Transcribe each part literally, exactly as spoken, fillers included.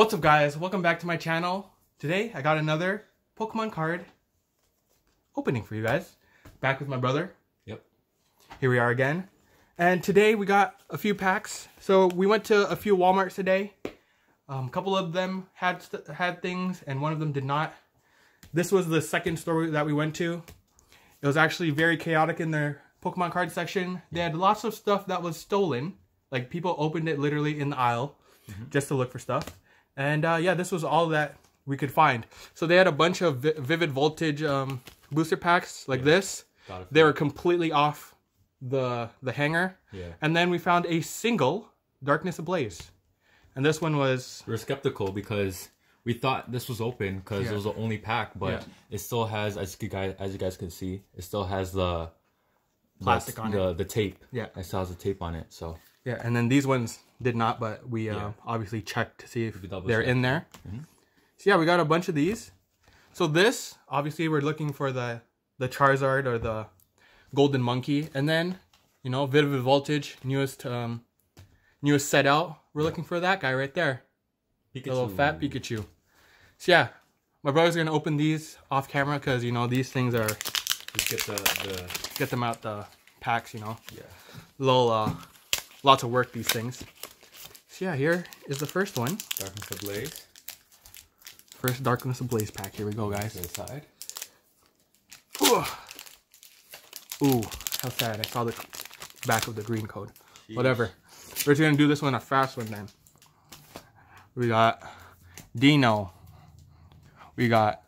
What's up guys, welcome back to my channel. Today I got another Pokemon card opening for you guys. Back with my brother. Yep. Here we are again. And today we got a few packs. So we went to a few Walmarts today. Um, a couple of them had had things and one of them did not. This was the second store that we went to. It was actually very chaotic in their Pokemon card section. They had lots of stuff that was stolen. Like people opened it literally in the aisle mm-hmm. just to look for stuff. And uh, yeah, this was all that we could find. So they had a bunch of vi Vivid Voltage um, booster packs like yeah, this. They were completely off the the hanger. Yeah. And then we found a single Darkness Ablaze. And this one was... We were skeptical because we thought this was open because yeah. it was the only pack. But yeah. it still has, as you guys, as you guys can see, it still has the... Plastic the, on the, it. The tape. Yeah. It still has the tape on it, so... Yeah, and then these ones did not, but we uh, yeah. obviously checked to see if they're in there. Mm-hmm. So yeah, we got a bunch of these. So this, obviously we're looking for the, the Charizard or the Golden Monkey. And then, you know, Vivid Voltage, newest um, newest set out. We're yeah. looking for that guy right there. Pikachu. The little fat Pikachu. So yeah, my brother's going to open these off camera because, you know, these things are... Just get, the, the... get them out the packs, you know. Yeah. Little... Uh, Lots of work, these things. So yeah, here is the first one. Darkness Ablaze. First Darkness Ablaze pack. Here we go, guys. To the side. Ooh. Ooh, how sad. I saw the back of the green code. Jeez. Whatever. We're just going to do this one a fast one then. We got Dino. We got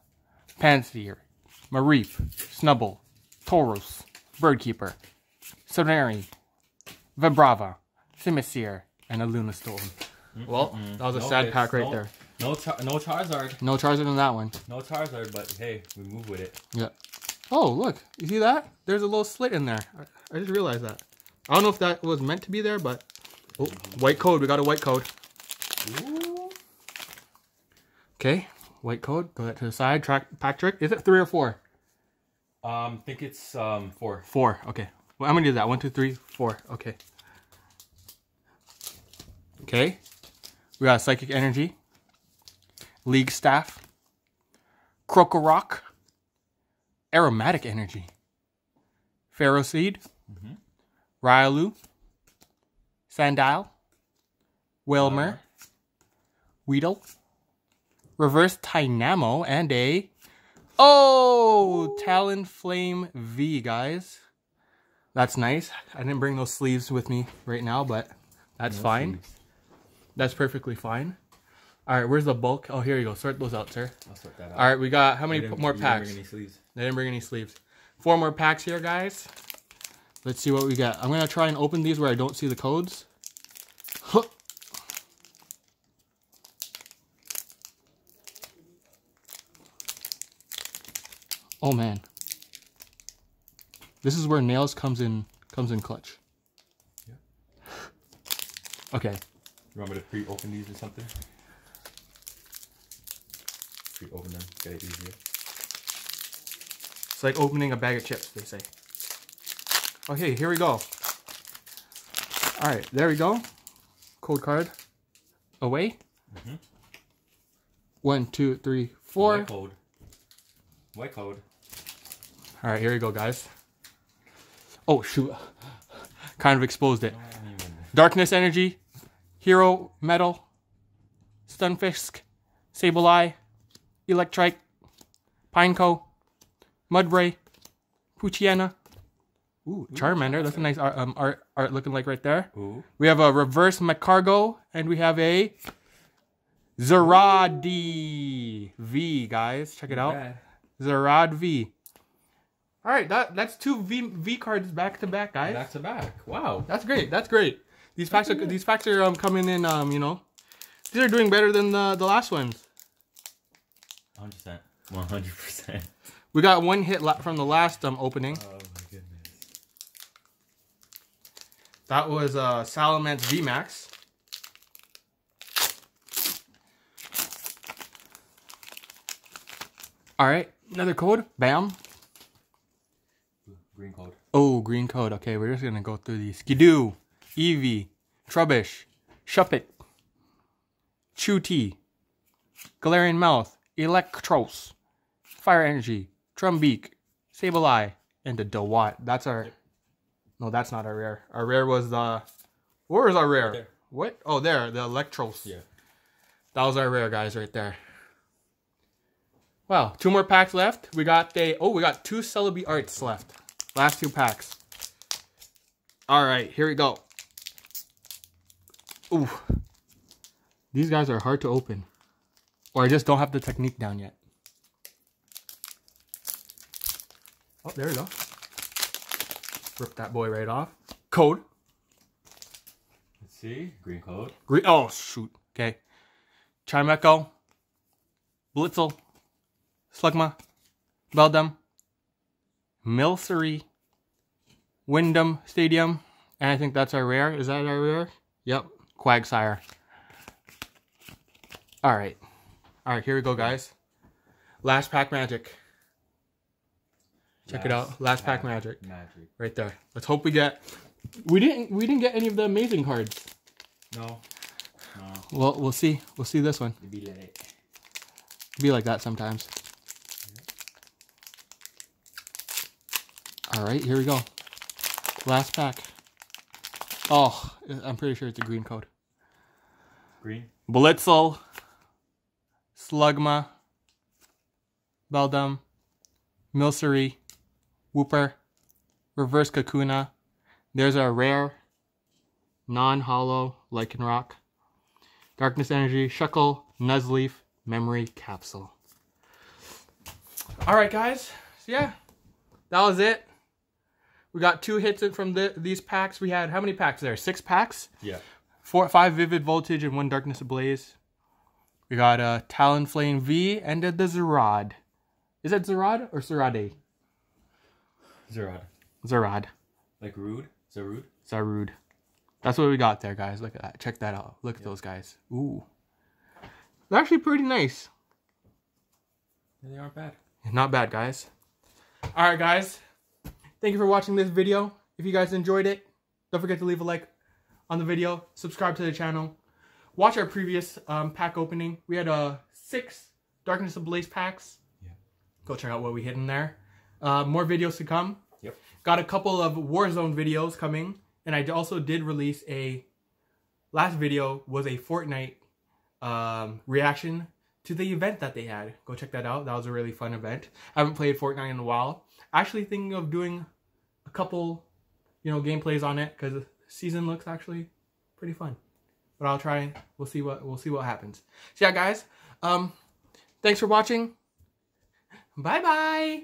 Pansear. Mareef. Snubble. Taurus. Bird Keeper. Soneri. Vibrava. Simisear, and a Luna Stone. Mm-mm-mm. Well, that was a no, sad pack right no, there. No char no Charizard. No Charizard on that one. No Charizard, but hey, we move with it. Yeah. Oh, look. You see that? There's a little slit in there. I, I just realized that. I don't know if that was meant to be there, but... Oh, white code. We got a white code. Ooh. Okay. White code. Go that to the side. Track, pack trick. Is it three or four? Um, I think it's um four. Four. Okay. Well, I'm going to do that. One, two, three, four. Okay. Okay. We got Psychic Energy. League Staff. Krokorok. Aromatic Energy. Ferroseed. Mm-hmm. Ryalu. Sandile. Wilmer. Uh. Weedle. Reverse Tynamo. And a... Oh! Ooh. Talon Flame V, guys. That's nice. I didn't bring those sleeves with me right now, but that's no fine. Sleeves. That's perfectly fine. All right, where's the bulk? Oh, here you go. Sort those out, sir. I'll sort that out. All right, we got how many more packs? They didn't bring any sleeves. They didn't bring any sleeves. Four more packs here, guys. Let's see what we got. I'm going to try and open these where I don't see the codes. Huh. Oh, man. This is where nails comes in comes in clutch. Yeah. Okay. You want me to pre-open these or something? Pre-open them, get it easier. It's like opening a bag of chips, they say. Okay, here we go. All right, there we go. Code card away. Mm-hmm. One, two, three, four. White code. White code. All right, here we go, guys. Oh, shoot. Kind of exposed it. Darkness Energy. Hero Metal. Stunfisk. Sableye. Electrike. Pineco. Mudbray. Puchiana. Ooh, Charmander. That's a nice art, um, art, art looking like right there. Ooh. We have a Reverse Macargo. And we have a Zarude V, guys. Check it out. Yeah. Zarude V. All right, that that's two V V cards back to back, guys. Back to back. Wow, that's great. That's great. These packs are these packs are um, coming in. Um, you know, these are doing better than the the last ones. Hundred percent. One hundred percent. We got one hit la from the last um opening. Oh my goodness. That was uh Salamence V Max. All right, another code. Bam. Green code. Oh, green code. Okay, we're just going to go through these. Skidoo, Eevee, Trubbish, Shuppet, Chewtee, Galarian Mouth, Electros, Fire Energy, Drumbeak, Sableye, and a Dewott. That's our... No, that's not our rare. Our rare was the... Where is our rare? Right there. What? Oh, there. The Electros. Yeah. That was our rare, guys, right there. Wow. Two more packs left. We got a... Oh, we got two Celebi Arts left. Last two packs. All right. Here we go. Ooh. These guys are hard to open. Or I just don't have the technique down yet. Oh, there we go. Rip that boy right off. Code. Let's see. Green code. Green. Oh, shoot. Okay. Chimecho. Blitzel. Slugma. Beldum. Milcery. Wyndham Stadium. And I think that's our rare. Is that our rare? Yep. Quagsire. All right. All right. Here we go, guys. Last pack magic. Check last, it out. Last pack magic. Magic. Right there. Let's hope we get... We didn't we didn't get any of the amazing cards. No. No. Well, we'll see. We'll see this one. It'd be late. It'd be like that sometimes. All right, here we go. Last pack. Oh, I'm pretty sure it's a green code. Green. Blitzel. Slugma. Beldum. Milcery. Wooper, Reverse Kakuna. There's our rare, non-hollow Lycanroc. Darkness Energy, Shuckle, Nuzleaf, Memory Capsule. All right, guys. So yeah, that was it. We got two hits from the, these packs. We had how many packs there? Six packs. Yeah. Four, five Vivid Voltage and one Darkness Ablaze. We got a Talon Flame V and a, the Zarude. Is it Zarude or Zarude? Zarude. Zarude. Like rude? Zarude? Zarude. That's what we got there, guys. Look at that. Check that out. Look at yep. those guys. Ooh. They're actually pretty nice. They aren't bad. Not bad, guys. Alright, guys. Thank you for watching this video. If you guys enjoyed it, don't forget to leave a like on the video. Subscribe to the channel. Watch our previous um, pack opening. We had uh, six Darkness Ablaze packs. Yeah. Go check out what we hid in there. Uh, more videos to come. Yep. Got a couple of Warzone videos coming, and I also did release a last video was a Fortnite um, reaction to the event that they had. Go check that out. That was a really fun event. I haven't played Fortnite in a while. Actually thinking of doing a couple, you know, gameplays on it because the season looks actually pretty fun. But I'll try. We'll see what we'll see what happens. So yeah, guys. Um, thanks for watching. Bye bye.